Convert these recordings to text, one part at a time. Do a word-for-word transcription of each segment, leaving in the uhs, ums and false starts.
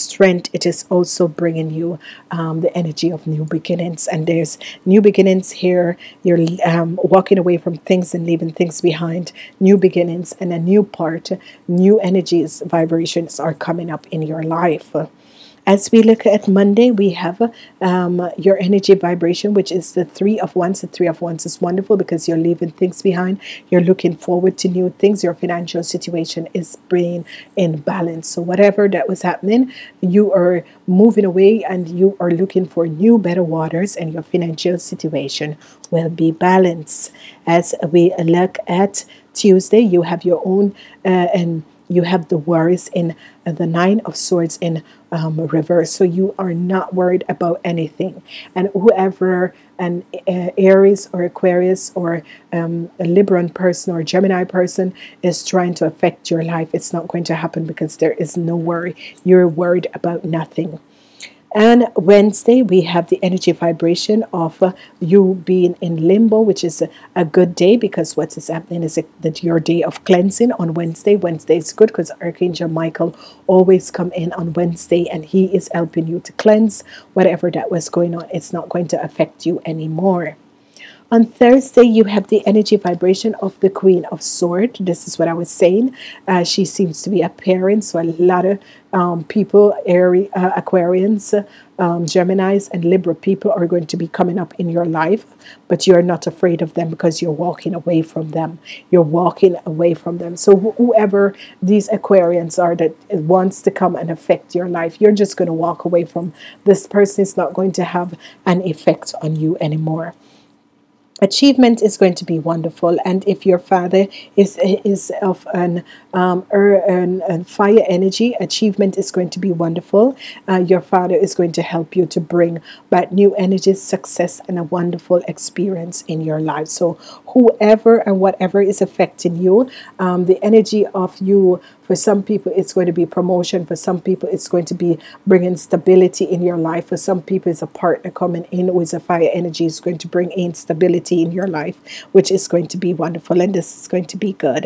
strength it is also bringing you, um, the energy of new beginnings. And there's new beginnings here. You're um, walking away from things and leaving things behind. New beginnings and a new part, new energies, vibrations are coming up in your life. As we look at Monday, we have um, your energy vibration, which is the Three of Wands. The Three of Wands is wonderful because you're leaving things behind. You're looking forward to new things. Your financial situation is being in balance. So whatever that was happening, you are moving away and you are looking for new, better waters, and your financial situation will be balanced. As we look at Tuesday, you have your own uh, and you have the worries in uh, the Nine of Swords in um, reverse. So you are not worried about anything. And whoever an uh, Aries or Aquarius or um, a Libran person or Gemini person is trying to affect your life, it's not going to happen because there is no worry. You're worried about nothing. And Wednesday, we have the energy vibration of uh, you being in limbo, which is a, a good day because what is happening is a, that your day of cleansing on Wednesday. Wednesday is good because Archangel Michael always come in on Wednesday and he is helping you to cleanse whatever that was going on. It's not going to affect you anymore. On Thursday, you have the energy vibration of the Queen of Swords. This is what I was saying. Uh, she seems to be a parent, so a lot of um, people, Aries, uh, Aquarians, um, Geminis, and Libra people are going to be coming up in your life, but you're not afraid of them because you're walking away from them. You're walking away from them. So wh whoever these Aquarians are that wants to come and affect your life, you're just going to walk away from this person. It's not going to have an effect on you anymore. Achievement is going to be wonderful, and if your father is is of an um er, an, an fire energy, achievement is going to be wonderful. Uh, your father is going to help you to bring back new energies, success, and a wonderful experience in your life. So whoever and whatever is affecting you, um, the energy of you, for some people it's going to be promotion, for some people it's going to be bringing stability in your life, for some people it's a partner coming in with a fire energy is going to bring in stability in your life, which is going to be wonderful, and this is going to be good.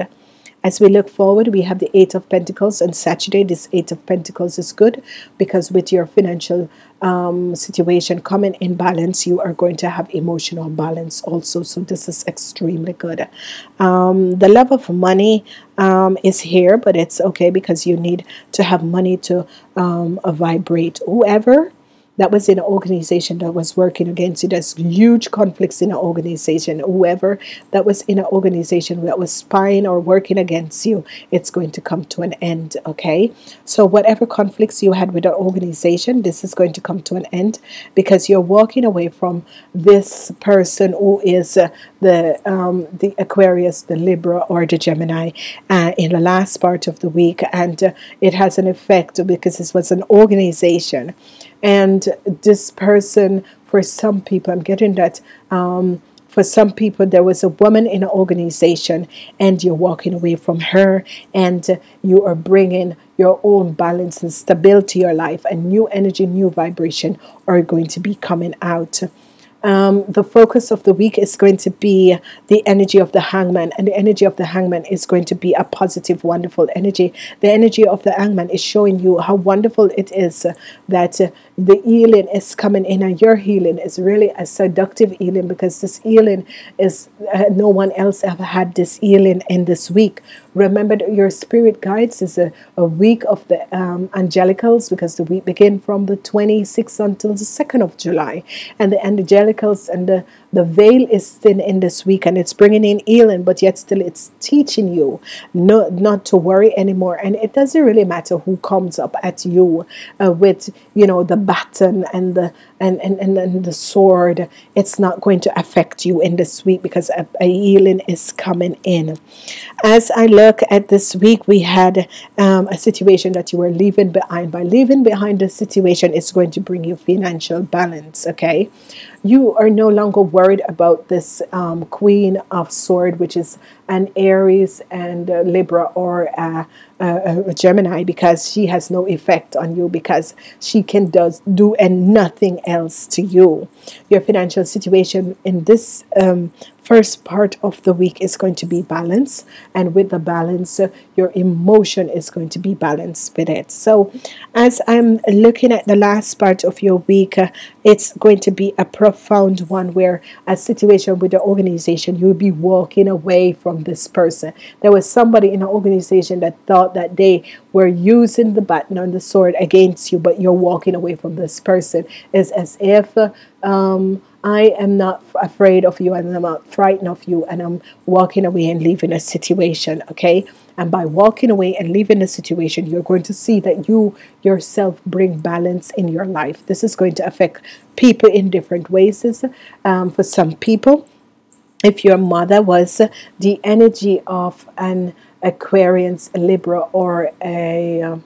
As we look forward, we have the Eight of Pentacles on Saturday. This Eight of Pentacles is good because with your financial um, situation coming in balance, you are going to have emotional balance also. So this is extremely good. Um, the love of money um, is here, but it's okay because you need to have money to um, vibrate. Whoever that was in an organization that was working against you, there's huge conflicts in an organization. Whoever that was in an organization that was spying or working against you, it's going to come to an end, okay? So whatever conflicts you had with an organization, this is going to come to an end because you're walking away from this person who is uh, the um, the Aquarius, the Libra, or the Gemini uh, in the last part of the week. And uh, it has an effect because this was an organization. And this person, for some people, I'm getting that, um, for some people, there was a woman in an organization and you're walking away from her and you are bringing your own balance and stability to your life, and new energy, new vibration are going to be coming out. Um, the focus of the week is going to be the energy of the hangman, and the energy of the hangman is going to be a positive, wonderful energy. The energy of the hangman is showing you how wonderful it is that uh, the healing is coming in, and your healing is really a seductive healing because this healing is uh, no one else ever had this healing in this week. Remember that your spirit guides is a, a week of the um, angelicals because the week begins from the twenty-sixth until the second of July, and the angelic and the, the veil is thin in this week, and it's bringing in healing, but yet still it's teaching you no, not to worry anymore. And it doesn't really matter who comes up at you uh, with, you know, the baton and the and, and, and, and the sword. It's not going to affect you in this week because a, a healing is coming in. As I look at this week, we had um, a situation that you were leaving behind. By leaving behind the situation, it's going to bring you financial balance, okay? You are no longer worried about this um, Queen of Swords, which is an Aries and uh, Libra or a uh, uh, a Gemini, because she has no effect on you, because she can does do and nothing else to you. Your financial situation in this um, first part of the week is going to be balanced, and with the balance uh, your emotion is going to be balanced with it. So as I'm looking at the last part of your week, uh, it's going to be a profound one, where a situation with the organization, you'll be walking away from this person. There was somebody in an organization that thought that they were using the baton and the sword against you, but you're walking away from this person. It's as if uh, um I am not afraid of you, and I'm not frightened of you, and I'm walking away and leaving a situation, okay? And by walking away and leaving the situation, you're going to see that you yourself bring balance in your life. This is going to affect people in different ways. Um, for some people, if your mother was the energy of an Aquarius, a Libra, or a... Uh,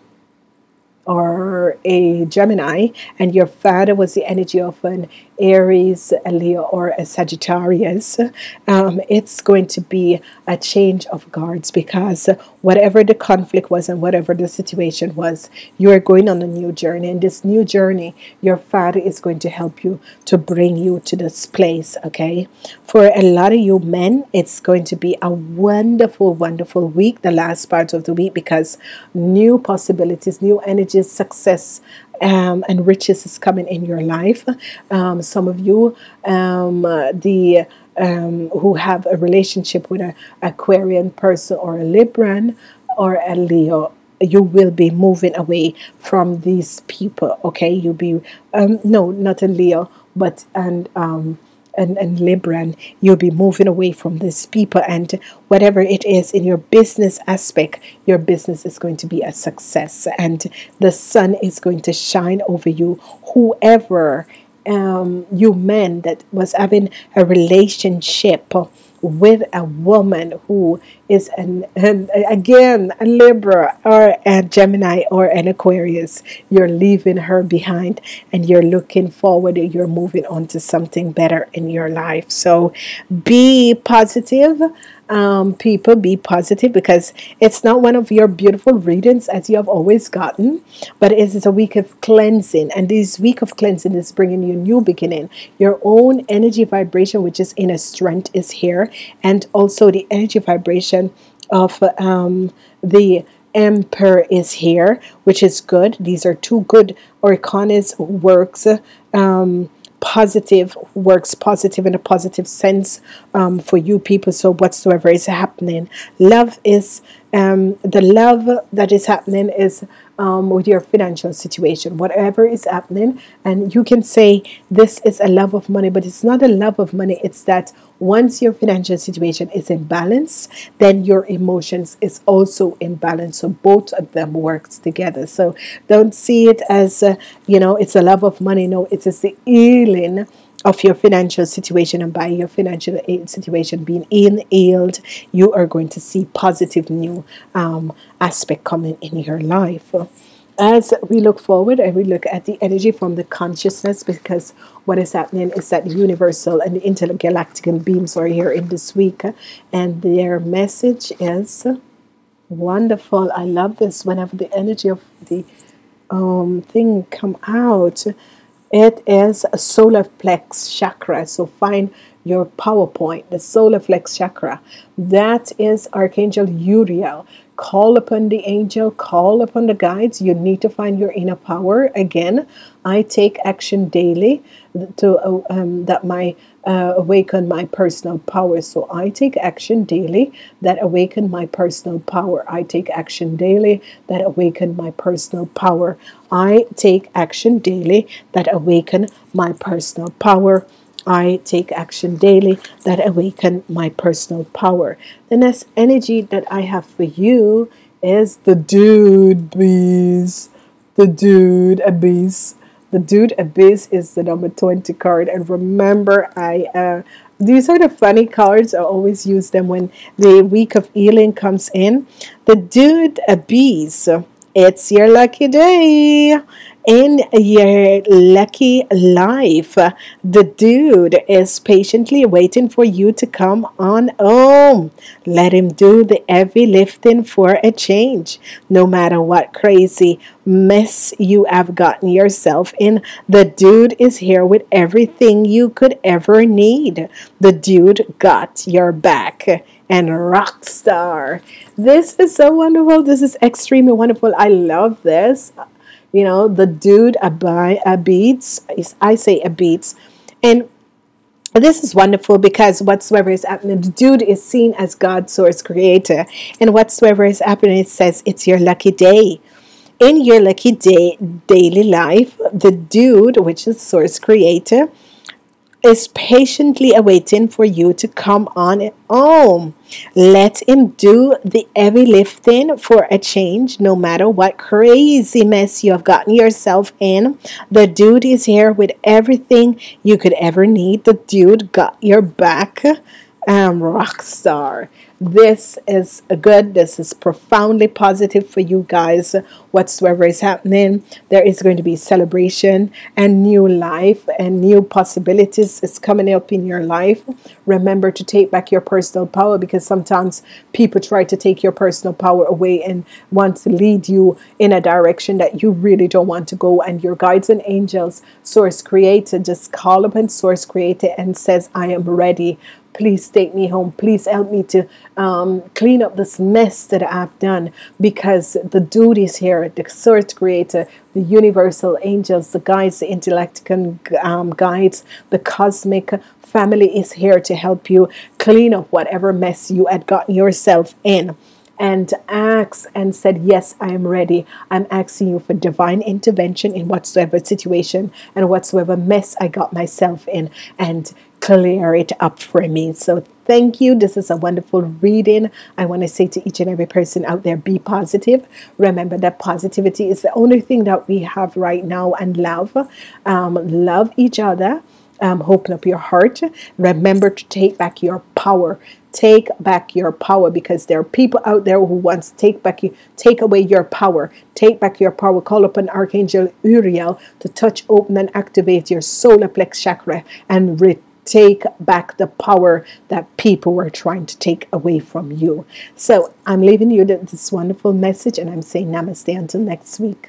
or a Gemini, and your father was the energy of an Aries, a Leo, or a Sagittarius, um, it's going to be a change of guards, because whatever the conflict was and whatever the situation was, you are going on a new journey, and this new journey, your father is going to help you to bring you to this place, okay? For a lot of you men, it's going to be a wonderful, wonderful week, the last part of the week, because new possibilities, new energies, success um, and riches is coming in your life. Um, some of you um, uh, the um, who have a relationship with an Aquarian person or a Libran or a Leo, you will be moving away from these people, okay? You'll be um, no, not a Leo, but and um, And, and Libran, you'll be moving away from these people, and whatever it is in your business aspect, your business is going to be a success, and the sun is going to shine over you. Whoever um, you men that was having a relationship with a woman who is an, an again a Libra or a Gemini or an Aquarius, you're leaving her behind and you're looking forward, and you're moving on to something better in your life. So be positive, um, people, be positive, because it's not one of your beautiful readings as you have always gotten, but it is a week of cleansing, and this week of cleansing is bringing you a new beginning. Your own energy vibration, which is inner strength, is here, and also the energy vibration of um, the Emperor is here, which is good. These are two good arcanas, works um, positive, works positive in a positive sense um, for you people. So whatsoever is happening, love is um, the love that is happening is um, with your financial situation, whatever is happening. And you can say this is a love of money, but it's not a love of money. It's that once your financial situation is in balance, then your emotions is also in balance, so both of them works together. So don't see it as uh, you know, it's a love of money. No, it is the healing of your financial situation, and by your financial situation being in healed, you are going to see positive new um, aspect coming in your life. As we look forward and we look at the energy from the consciousness, because what is happening is that the universal and the intergalactic beams are here in this week, and their message is wonderful. I love this. Whenever the energy of the um, thing come out, it is a solar plex chakra. So find your PowerPoint, the solar plex chakra. That is Archangel Uriel. Call upon the angel, call upon the guides. You need to find your inner power. Again, I take action daily to um, that my uh, awaken my personal power. So I take action daily that awaken my personal power. I take action daily that awaken my personal power. I take action daily that awaken my personal power. I take action daily that awaken my personal power. The next energy that I have for you is the dude bees. The dude abyss. The dude abyss is the number twenty card, and remember, I uh, these sort of funny cards. I always use them when the week of healing comes in. The dude abyss. It's your lucky day. in your lucky life. The dude is patiently waiting for you to come on home. Let him do the heavy lifting for a change. No matter what crazy mess you have gotten yourself in, the dude is here with everything you could ever need. The dude got your back. And rock star, this is so wonderful. This is extremely wonderful. I love this. You know, the dude abides, I say abides, and this is wonderful because whatsoever is happening, the dude is seen as God's source creator, and whatsoever is happening, it says it's your lucky day. In your lucky day, daily life, the dude, which is source creator, is patiently awaiting for you to come on home. Let him do the heavy lifting for a change. No matter what crazy mess you have gotten yourself in, the dude is here with everything you could ever need. The dude got your back. Um, rock star. This is good. This is profoundly positive for you guys. Whatsoever is happening, there is going to be celebration and new life and new possibilities is coming up in your life. Remember to take back your personal power, because sometimes people try to take your personal power away and want to lead you in a direction that you really don't want to go. And your guides and angels, source creator, just call upon source creator and says, I am ready. Please take me home. Please help me to um, clean up this mess that I've done, because the dude is here, the source creator, the universal angels, the guides, the intellectual um, guides, the cosmic family is here to help you clean up whatever mess you had gotten yourself in. And asked and said, yes, I am ready. I'm asking you for divine intervention in whatsoever situation and whatsoever mess I got myself in, and clear it up for me. So thank you. This is a wonderful reading. I want to say to each and every person out there, be positive. Remember that positivity is the only thing that we have right now, and love. Um, love each other. Um, open up your heart. Remember to take back your power. Take back your power, because there are people out there who want to take back you, take away your power. Take back your power. Call upon Archangel Uriel to touch, open, and activate your solar plexus chakra and retake back the power that people were trying to take away from you. So I'm leaving you with this wonderful message, and I'm saying namaste until next week.